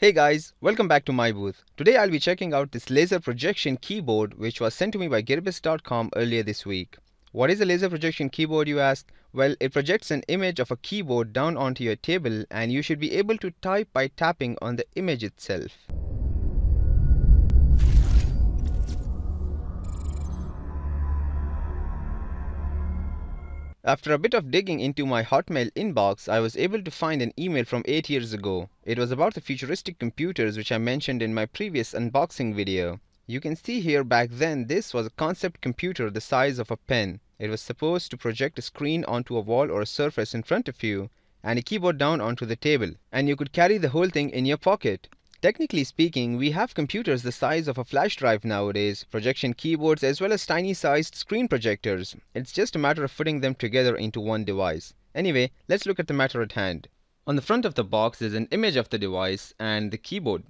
Hey guys, welcome back to my booth. Today I'll be checking out this laser projection keyboard which was sent to me by Gearbest.com earlier this week. What is a laser projection keyboard, you ask? Well, it projects an image of a keyboard down onto your table and you should be able to type by tapping on the image itself. After a bit of digging into my Hotmail inbox, I was able to find an email from 8 years ago. It was about the futuristic computers which I mentioned in my previous unboxing video. You can see here back then this was a concept computer the size of a pen. It was supposed to project a screen onto a wall or a surface in front of you and a keyboard down onto the table, and you could carry the whole thing in your pocket. Technically speaking, we have computers the size of a flash drive nowadays, projection keyboards as well as tiny sized screen projectors. It's just a matter of putting them together into one device. Anyway, let's look at the matter at hand. On the front of the box is an image of the device and the keyboard.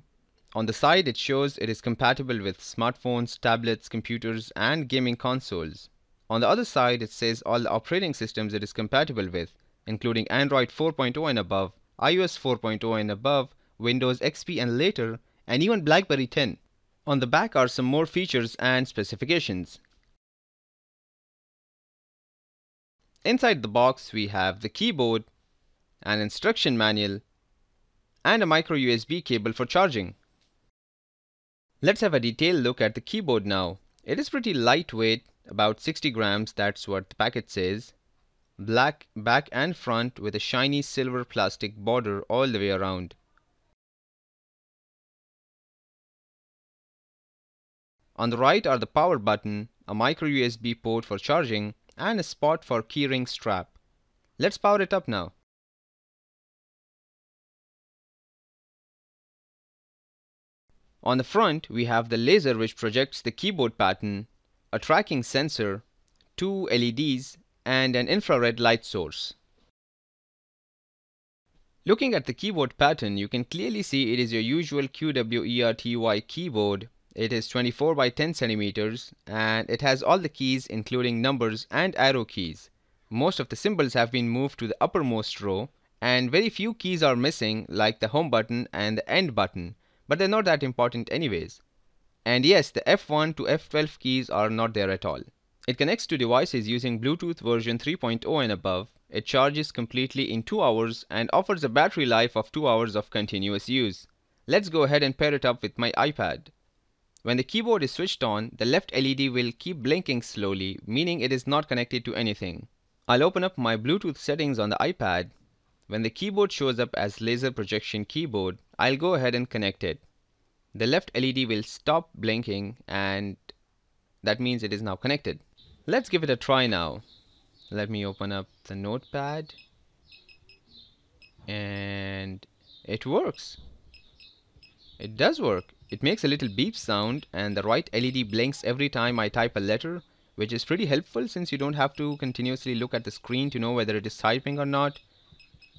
On the side it shows it is compatible with smartphones, tablets, computers and gaming consoles. On the other side it says all the operating systems it is compatible with, including Android 4.0 and above, iOS 4.0 and above, Windows XP and later, and even BlackBerry 10. On the back are some more features and specifications. Inside the box we have the keyboard, an instruction manual, and a micro USB cable for charging. Let's have a detailed look at the keyboard now. It is pretty lightweight, about 60 grams, that's what the packet says. Black back and front with a shiny silver plastic border all the way around. On the right are the power button, a micro USB port for charging, and a spot for keyring strap. Let's power it up now. On the front we have the laser which projects the keyboard pattern, a tracking sensor, two LEDs and an infrared light source. Looking at the keyboard pattern, you can clearly see it is your usual QWERTY keyboard. It is 24 by 10 centimeters and it has all the keys including numbers and arrow keys. Most of the symbols have been moved to the uppermost row and very few keys are missing, like the home button and the end button, but they're not that important anyways. And yes, the F1 to F12 keys are not there at all. It connects to devices using Bluetooth version 3.0 and above. It charges completely in 2 hours and offers a battery life of 2 hours of continuous use. Let's go ahead and pair it up with my iPad. When the keyboard is switched on, the left LED will keep blinking slowly, meaning it is not connected to anything. I'll open up my Bluetooth settings on the iPad. When the keyboard shows up as laser projection keyboard, I'll go ahead and connect it. The left LED will stop blinking and that means it is now connected. Let's give it a try now. Let me open up the notepad and it works. It does work. It makes a little beep sound and the right LED blinks every time I type a letter, which is pretty helpful since you don't have to continuously look at the screen to know whether it is typing or not.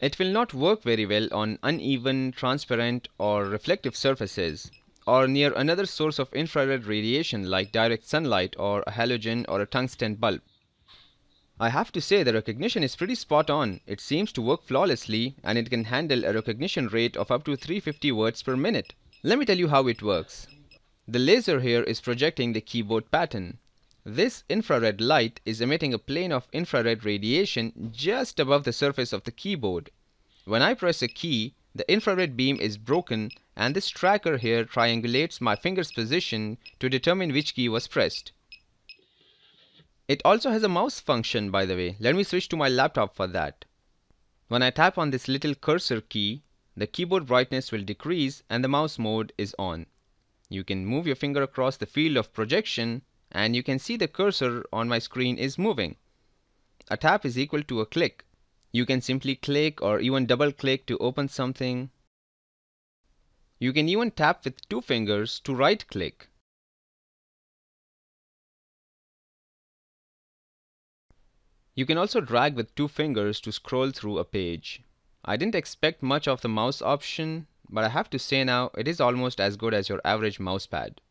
It will not work very well on uneven, transparent or reflective surfaces, or near another source of infrared radiation like direct sunlight or a halogen or a tungsten bulb. I have to say the recognition is pretty spot on. It seems to work flawlessly and it can handle a recognition rate of up to 350 words per minute. Let me tell you how it works. The laser here is projecting the keyboard pattern. This infrared light is emitting a plane of infrared radiation just above the surface of the keyboard. When I press a key, the infrared beam is broken and this tracker here triangulates my finger's position to determine which key was pressed. It also has a mouse function, by the way. Let me switch to my laptop for that. When I tap on this little cursor key, the keyboard brightness will decrease and the mouse mode is on. You can move your finger across the field of projection and you can see the cursor on my screen is moving. A tap is equal to a click. You can simply click or even double click to open something. You can even tap with two fingers to right click. You can also drag with two fingers to scroll through a page. I didn't expect much of the mouse option, but I have to say now it is almost as good as your average mouse pad.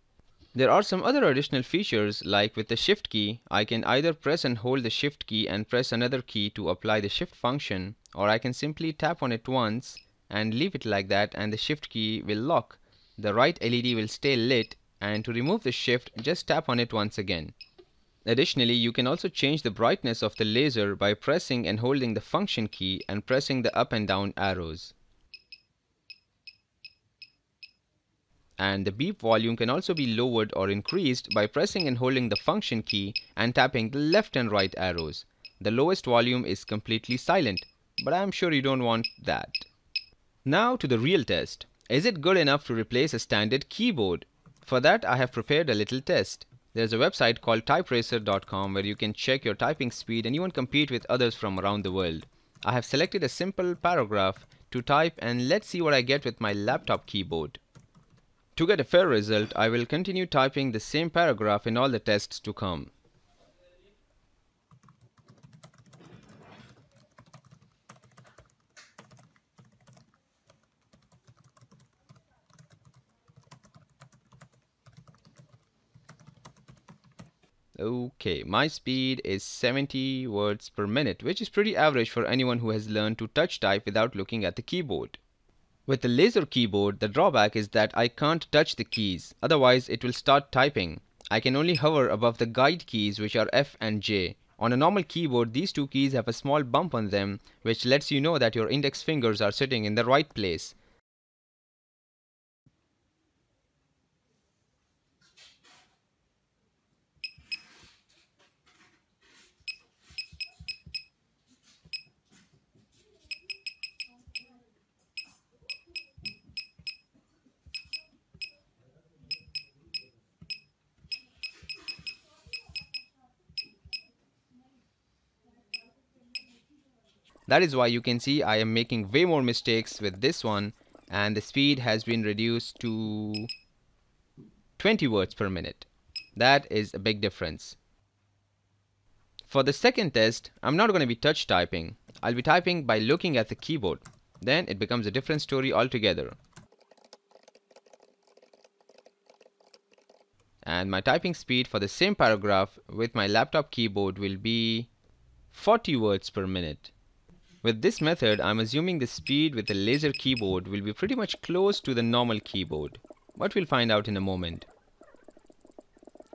There are some other additional features, like with the shift key I can either press and hold the shift key and press another key to apply the shift function, or I can simply tap on it once and leave it like that, and the shift key will lock. The right LED will stay lit, and to remove the shift, just tap on it once again. Additionally, you can also change the brightness of the laser by pressing and holding the function key and pressing the up and down arrows. And the beep volume can also be lowered or increased by pressing and holding the function key and tapping the left and right arrows. The lowest volume is completely silent, but I'm sure you don't want that. Now to the real test. Is it good enough to replace a standard keyboard? For that, I have prepared a little test. There's a website called typeracer.com where you can check your typing speed and even compete with others from around the world. I have selected a simple paragraph to type, and let's see what I get with my laptop keyboard. To get a fair result, I will continue typing the same paragraph in all the tests to come. Okay, my speed is 70 words per minute, which is pretty average for anyone who has learned to touch type without looking at the keyboard. With the laser keyboard, the drawback is that I can't touch the keys, otherwise it will start typing. I can only hover above the guide keys, which are F and J. On a normal keyboard, these two keys have a small bump on them, which lets you know that your index fingers are sitting in the right place. That is why you can see I am making way more mistakes with this one, and the speed has been reduced to 20 words per minute. That is a big difference. For the second test, I'm not going to be touch typing. I'll be typing by looking at the keyboard. Then it becomes a different story altogether. And my typing speed for the same paragraph with my laptop keyboard will be 40 words per minute. With this method, I'm assuming the speed with the laser keyboard will be pretty much close to the normal keyboard, but we'll find out in a moment.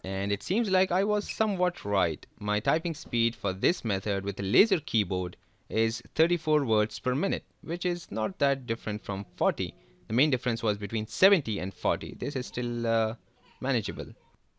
And it seems like I was somewhat right. My typing speed for this method with the laser keyboard is 34 words per minute, which is not that different from 40. The main difference was between 70 and 40. This is still manageable.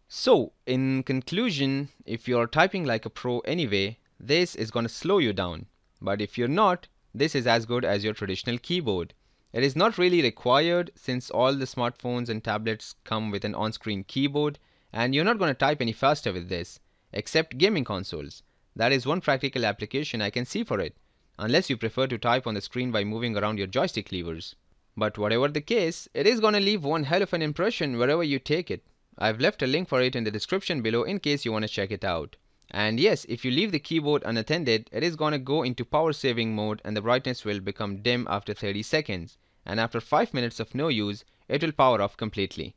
So, in conclusion, if you're typing like a pro anyway, this is going to slow you down. But if you're not, this is as good as your traditional keyboard. It is not really required, since all the smartphones and tablets come with an on-screen keyboard, and you're not going to type any faster with this, except gaming consoles. That is one practical application I can see for it, unless you prefer to type on the screen by moving around your joystick levers. But whatever the case, it is going to leave one hell of an impression wherever you take it. I've left a link for it in the description below in case you want to check it out. And yes, if you leave the keyboard unattended, it is going to go into power saving mode, and the brightness will become dim after 30 seconds. And after 5 minutes of no use, it will power off completely.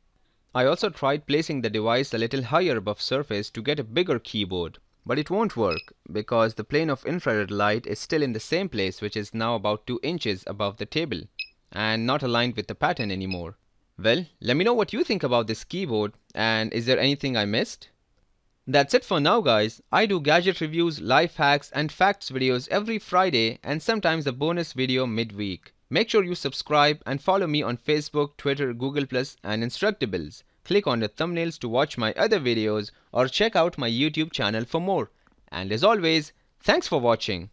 I also tried placing the device a little higher above surface to get a bigger keyboard, but it won't work because the plane of infrared light is still in the same place, which is now about 2 inches above the table and not aligned with the pattern anymore. Well, let me know what you think about this keyboard, and is there anything I missed? That's it for now, guys. I do gadget reviews, life hacks and facts videos every Friday, and sometimes a bonus video midweek. Make sure you subscribe and follow me on Facebook, Twitter, Google+, and Instructables. Click on the thumbnails to watch my other videos, or check out my YouTube channel for more. And as always, thanks for watching.